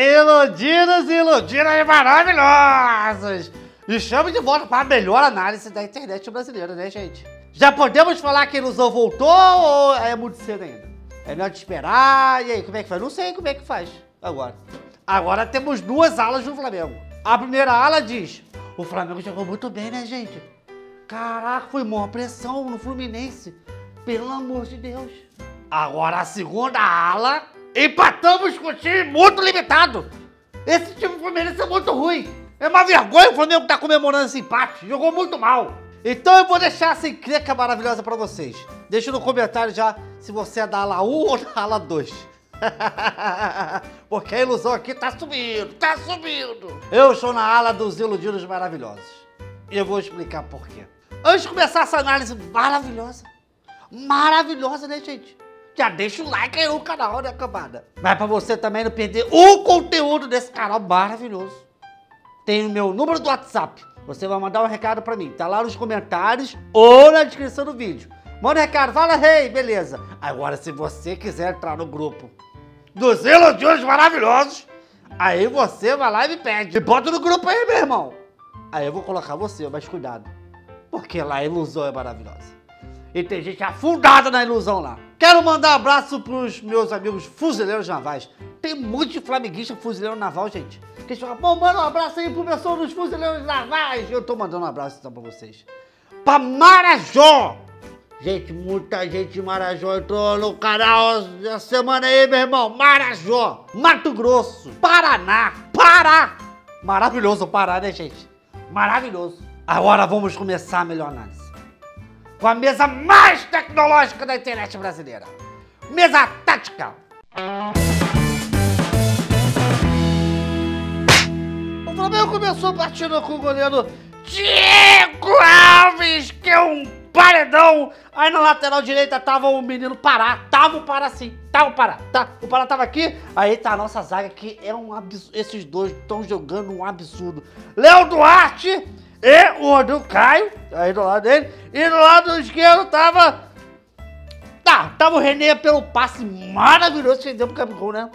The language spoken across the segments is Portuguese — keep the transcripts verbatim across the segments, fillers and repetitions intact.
Iludidos e iludidas e maravilhosos! E chamo de volta para a melhor análise da internet brasileira, né, gente? Já podemos falar que a ilusão voltou ou é muito cedo ainda? É melhor te esperar. E aí, como é que faz? Não sei como é que faz agora. Agora temos duas alas do Flamengo. A primeira ala diz: o Flamengo jogou muito bem, né, gente? Caraca, foi maior pressão no Fluminense. Pelo amor de Deus. Agora a segunda ala, empatamos com um time muito limitado. Esse time do Fluminense é muito ruim. É uma vergonha o Flamengo tá comemorando esse empate. Jogou muito mal. Então eu vou deixar essa encrenca maravilhosa pra vocês. Deixa no comentário já se você é da ala um ou da ala dois. Porque a ilusão aqui tá subindo, tá subindo. Eu estou na ala dos iludidos maravilhosos. E eu vou explicar por quê. Antes de começar essa análise maravilhosa, maravilhosa, né, gente? Já deixa o like aí no canal, né, cambada? Mas pra você também não perder o conteúdo desse canal maravilhoso, tem o meu número do WhatsApp. Você vai mandar um recado pra mim, tá lá nos comentários ou na descrição do vídeo. Manda um recado, fala, hey, beleza. Agora, se você quiser entrar no grupo dos iludidos maravilhosos, aí você vai lá e me pede. E bota no grupo aí, meu irmão. Aí eu vou colocar você, mas cuidado, porque lá a ilusão é maravilhosa. E tem gente afundada na ilusão lá. Quero mandar um abraço pros meus amigos fuzileiros navais. Tem muito flamenguista fuzileiro naval, gente. Que fala, pô, manda um abraço aí pro pessoal dos fuzileiros navais. Eu tô mandando um abraço então pra vocês. Pra Marajó. Gente, muita gente de Marajó entrou no canal da semana aí, meu irmão. Marajó, Mato Grosso, Paraná, Pará. Maravilhoso o Pará, né, gente? Maravilhoso. Agora vamos começar a melhor análise com a mesa mais tecnológica da internet brasileira. Mesa tática. O Flamengo começou partindo com o goleiro Diego Alves, que é um paredão. Aí na lateral direita tava o menino Pará. Tava o Pará sim. Tava o Pará. Tá. O Pará tava aqui. Aí tá a nossa zaga, que é um absurdo. Esses dois estão jogando um absurdo. Léo Duarte e o Rodrigo Caio, aí do lado dele. E do lado esquerdo tava... Tá, tava o Renê pelo passe maravilhoso que deu pro Gabigol, né?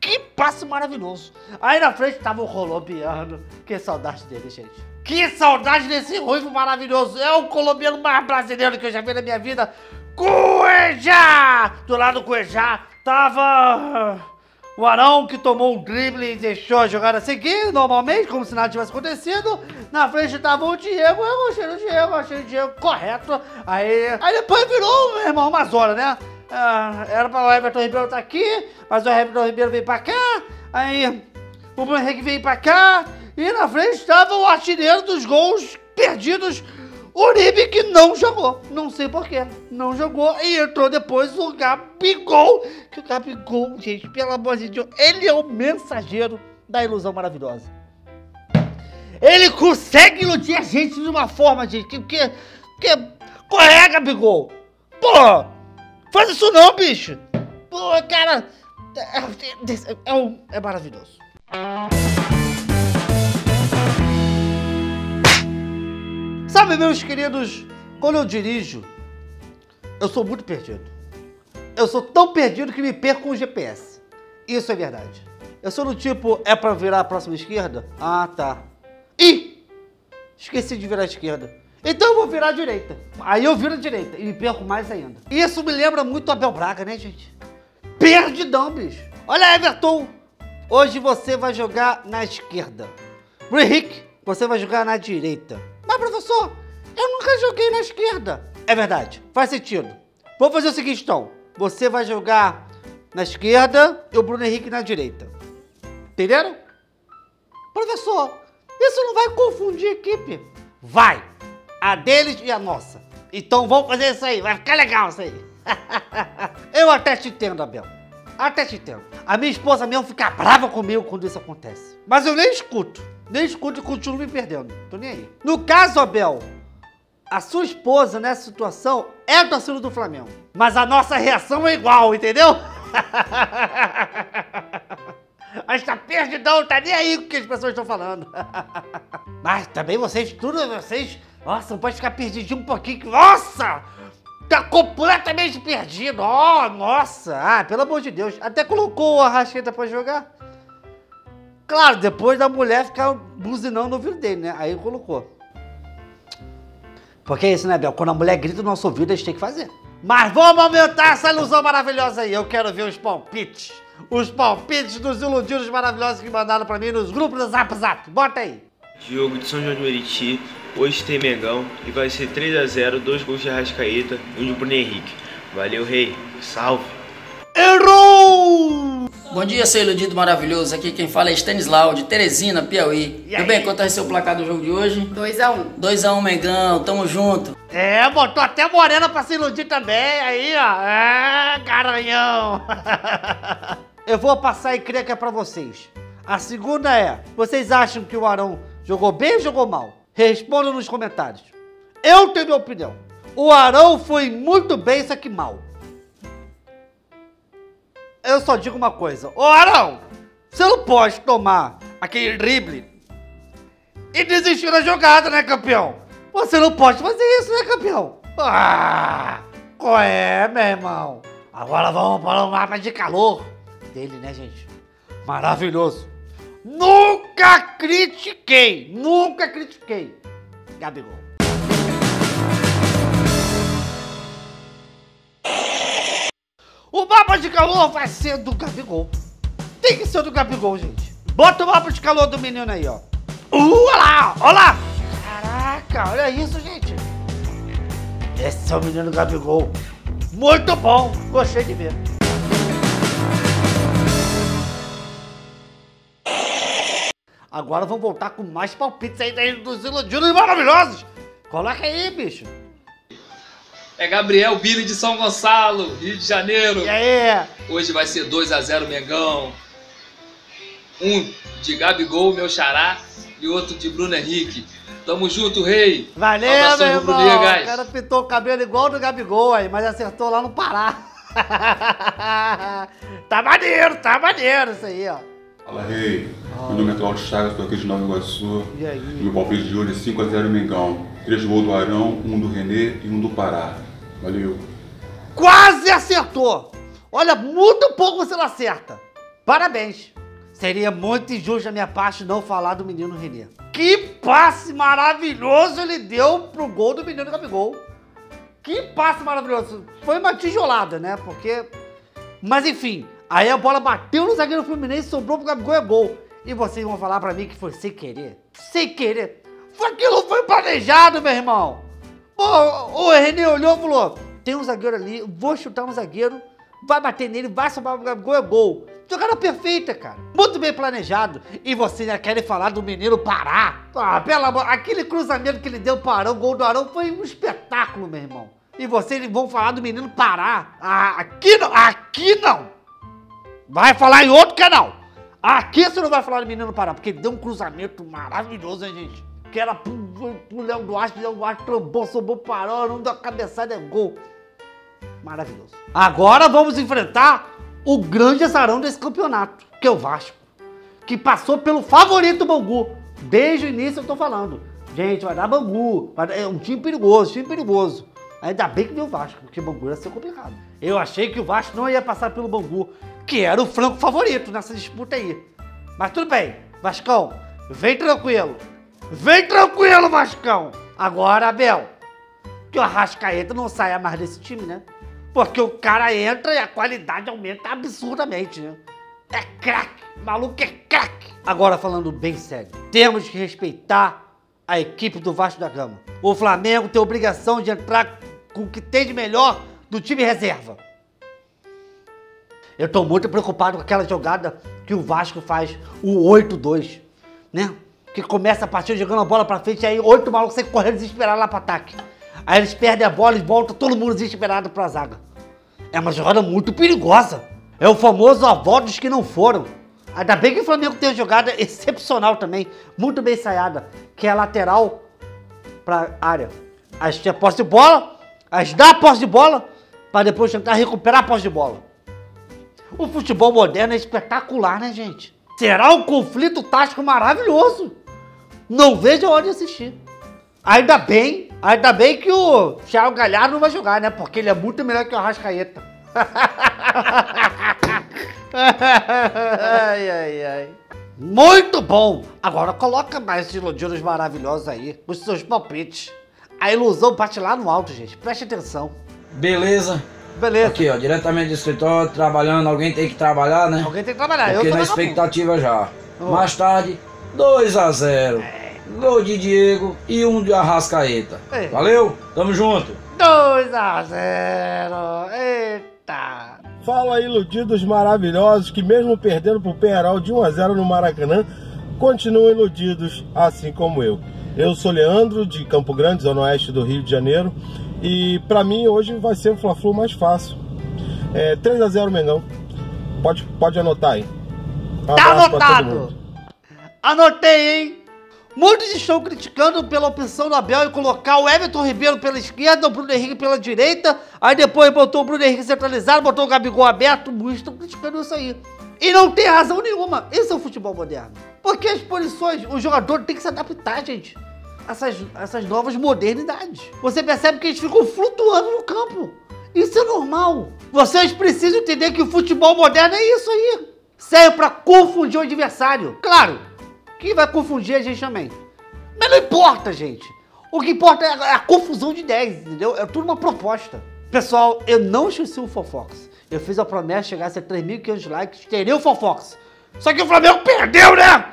Que passe maravilhoso. Aí na frente tava o colombiano. Que saudade dele, gente. Que saudade desse ruivo maravilhoso. É o colombiano mais brasileiro que eu já vi na minha vida. Cuejá! Do lado do Cuejá tava o Arão, que tomou um drible e deixou a jogada seguir normalmente, como se nada tivesse acontecido. Na frente tava o Diego, eu achei o Diego, achei o Diego correto. Aí, aí depois virou, meu irmão, umas horas, né? Ah, era pra o Everton Ribeiro estar tá aqui, mas o Everton Ribeiro veio pra cá. Aí o Bruno Henrique veio pra cá. E na frente tava o artilheiro dos gols perdidos, Uribe, que não jogou, não sei porquê, não jogou, e entrou depois o Gabigol, que o Gabigol, gente, pelo amor de Deus, ele é o mensageiro da ilusão maravilhosa. Ele consegue iludir a gente de uma forma, gente, porque, porque, qual é, Gabigol? Pô, faz isso não, bicho. Pô, cara, é, é, é, um, é maravilhoso. Sabe, meus queridos, quando eu dirijo, eu sou muito perdido. Eu sou tão perdido que me perco o G P S. Isso é verdade. Eu sou do tipo, é pra virar a próxima esquerda? Ah, tá. Ih! Esqueci de virar a esquerda. Então eu vou virar a direita. Aí eu viro a direita e me perco mais ainda. Isso me lembra muito Abel Braga, né, gente? Perdidão, bicho. Olha, Everton, hoje você vai jogar na esquerda. Bruno Henrique, você vai jogar na direita. Mas, professor, eu nunca joguei na esquerda. É verdade, faz sentido. Vou fazer o seguinte, então. Você vai jogar na esquerda e o Bruno Henrique na direita. Entenderam? Professor, isso não vai confundir a equipe? Vai! A deles e a nossa. Então vamos fazer isso aí, vai ficar legal isso aí. Eu até te entendo, Abel. Até te entendo. A minha esposa mesmo fica brava comigo quando isso acontece. Mas eu nem escuto. Nem escuto e continuo me perdendo. Tô nem aí. No caso, Abel, a sua esposa nessa situação é a torcida do Flamengo. Mas a nossa reação é igual, entendeu? A gente tá perdidão, tá nem aí com o que as pessoas estão falando. Mas também vocês, tudo vocês... Nossa, não pode ficar perdidinho um pouquinho. Nossa! Tá completamente perdido. Oh, nossa! Ah, pelo amor de Deus. Até colocou o Arrascaeta pra jogar. Claro, depois da mulher ficar buzinando no ouvido dele, né? Aí ele colocou. Porque é isso, né, Bel? Quando a mulher grita no nosso ouvido, a gente tem que fazer. Mas vamos aumentar essa ilusão maravilhosa aí. Eu quero ver os palpites. Os palpites dos iludidos maravilhosos que mandaram pra mim nos grupos do Zap Zap. Bota aí. Diogo de São João de Meriti. Hoje tem Mengão e vai ser três a zero, dois gols de Arrascaeta e um de Bruno Henrique. Valeu, rei. Salve. Errou! Bom dia, seu iludido maravilhoso. Aqui quem fala é Stanislau, de Teresina, Piauí. Tudo bem? Quanto é seu placar do jogo de hoje? dois a um. dois a um, Mengão. Tamo junto. É, botou até Morena pra se iludir também. Aí, ó. É, garanhão. Eu vou passar e creca pra vocês. A segunda é, vocês acham que o Arão jogou bem ou jogou mal? Respondam nos comentários. Eu tenho minha opinião. O Arão foi muito bem, só que mal. Eu só digo uma coisa. Ô, Arão, você não pode tomar aquele drible e desistir da jogada, né, campeão? Você não pode fazer isso, né, campeão? Ah, qual é, meu irmão? Agora vamos para um mapa de calor dele, né, gente? Maravilhoso. Nunca critiquei, nunca critiquei Gabigol. O mapa de calor vai ser do Gabigol. Tem que ser do Gabigol, gente. Bota o mapa de calor do menino aí, ó. Uh, olha lá, olha lá. Caraca, olha isso, gente. Esse é o menino Gabigol. Muito bom, gostei de ver. Agora vamos voltar com mais palpites aí dos iludidos maravilhosos. Coloca aí, bicho. É Gabriel Billy de São Gonçalo, Rio de Janeiro. E aí? Hoje vai ser dois a zero, Mengão. Um de Gabigol, meu xará, e outro de Bruno Henrique. Tamo junto, rei. Valeu, meu irmão. O cara pintou o cabelo igual do Gabigol aí, mas acertou lá no Pará. Tá maneiro, tá maneiro isso aí, ó. Fala, rei. Oh. Meu nome é Cláudio Chagas, tô aqui de Nova Iguaçu. E aí? Meu palpite de hoje é cinco a zero, Mengão. Três gols do Arão, um do Renê e um do Pará. Valeu. Quase acertou! Olha, muito pouco você não acerta. Parabéns. Seria muito injusto da minha parte não falar do menino Renê. Que passe maravilhoso ele deu pro gol do menino Gabigol. Que passe maravilhoso. Foi uma tijolada, né? Porque... Mas enfim, aí a bola bateu no zagueiro Fluminense, sobrou pro Gabigol e é gol. E vocês vão falar pra mim que foi sem querer. Sem querer. Aquilo foi planejado, meu irmão. O, o Renê olhou e falou, tem um zagueiro ali, vou chutar um zagueiro, vai bater nele, vai sobrar o gol, é gol. Jogada perfeita, cara. Muito bem planejado. E vocês já querem falar do menino Pará. Ah, pelo amor, aquele cruzamento que ele deu pro Arão, o gol do Arão, foi um espetáculo, meu irmão. E vocês vão falar do menino Pará. Ah, aqui não, aqui não. Vai falar em outro canal. Aqui você não vai falar do menino Pará, porque ele deu um cruzamento maravilhoso, hein, gente? Que era pro, pro Léo Duarte, Léo Duarte trombou, sobrou, parou, não deu a cabeçada, é gol. Maravilhoso. Agora vamos enfrentar o grande azarão desse campeonato, que é o Vasco. Que passou pelo favorito Bangu. Desde o início eu tô falando. Gente, vai dar Bangu. É um time perigoso, time perigoso. Ainda bem que deu o Vasco, porque o Bangu ia ser complicado. Eu achei que o Vasco não ia passar pelo Bangu, que era o franco favorito nessa disputa aí. Mas tudo bem, Vascão, vem tranquilo. Vem tranquilo, Vascão! Agora, Abel, que o Arrascaeta não saia mais desse time, né? Porque o cara entra e a qualidade aumenta absurdamente, né? É craque, maluco é craque! Agora, falando bem sério, temos que respeitar a equipe do Vasco da Gama. O Flamengo tem a obrigação de entrar com o que tem de melhor do time reserva. Eu tô muito preocupado com aquela jogada que o Vasco faz, o oito a dois, né? Que começa a partida jogando a bola pra frente, aí oito malucos saem correndo desesperado lá pro ataque. Aí eles perdem a bola e voltam todo mundo desesperado pra zaga. É uma jogada muito perigosa. É o famoso avó dos que não foram. Ainda bem que o Flamengo tem uma jogada excepcional também, muito bem ensaiada, que é a lateral pra área. A gente tem a posse de bola, a gente dá a posse de bola, pra depois tentar recuperar a posse de bola. O futebol moderno é espetacular, né, gente? Será um conflito tático maravilhoso. Não vejo a hora de assistir. Ainda bem, ainda bem que o Thiago Galhardo não vai jogar, né? Porque ele é muito melhor que o Arrascaeta. Ai, ai, ai. Muito bom! Agora coloca mais esses lodinos maravilhosos aí, os seus palpites. A ilusão bate lá no alto, gente. Preste atenção. Beleza. Beleza. Aqui, ó, diretamente do escritório, trabalhando. Alguém tem que trabalhar, né? Alguém tem que trabalhar. Porque eu tô na expectativa já. Oh. Mais tarde, dois a zero. É. Gol de Diego e um de Arrascaeta. É. Valeu? Tamo junto. dois a zero. Eita. Fala, iludidos maravilhosos, que mesmo perdendo pro Peñarol de um a zero no Maracanã, continuam iludidos, assim como eu. Eu sou Leandro, de Campo Grande, zona oeste do Rio de Janeiro. E pra mim hoje vai ser o Fla-Flu mais fácil. É três a zero Mengão. Pode, pode anotar aí. Um tá anotado! Anotei, hein? Muitos estão criticando pela opção do Abel em colocar o Everton Ribeiro pela esquerda, o Bruno Henrique pela direita, aí depois botou o Bruno Henrique centralizado, botou o Gabigol aberto. Muitos estão criticando isso aí. E não tem razão nenhuma. Esse é o futebol moderno. Porque as posições, o jogador tem que se adaptar, gente. Essas, essas novas modernidades. Você percebe que eles ficam flutuando no campo. Isso é normal. Vocês precisam entender que o futebol moderno é isso aí. Serve pra confundir o adversário. Claro, que vai confundir a gente também. Mas não importa, gente. O que importa é a, a confusão de ideias, entendeu? É tudo uma proposta. Pessoal, eu não esqueci o Fofox. Eu fiz a promessa de chegar a três mil e quinhentos likes, teria o Fofox. Só que o Flamengo perdeu, né?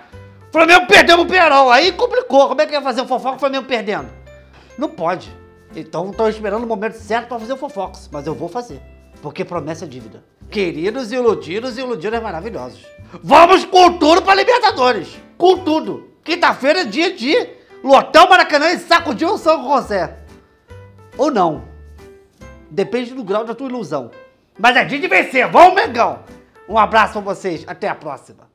O Flamengo perdeu pro Peñarol, aí complicou. Como é que ia fazer o Fofox o Flamengo perdendo? Não pode. Então estão esperando o momento certo para fazer o Fofox, mas eu vou fazer, porque promessa é dívida. Queridos iludidos e iludidas maravilhosos, vamos com tudo pra Libertadores, com tudo. Quinta-feira é dia de lotar o Maracanã e sacudir o São José. Ou não, depende do grau da tua ilusão. Mas é dia de vencer, vamos, Mengão! Um abraço pra vocês, até a próxima.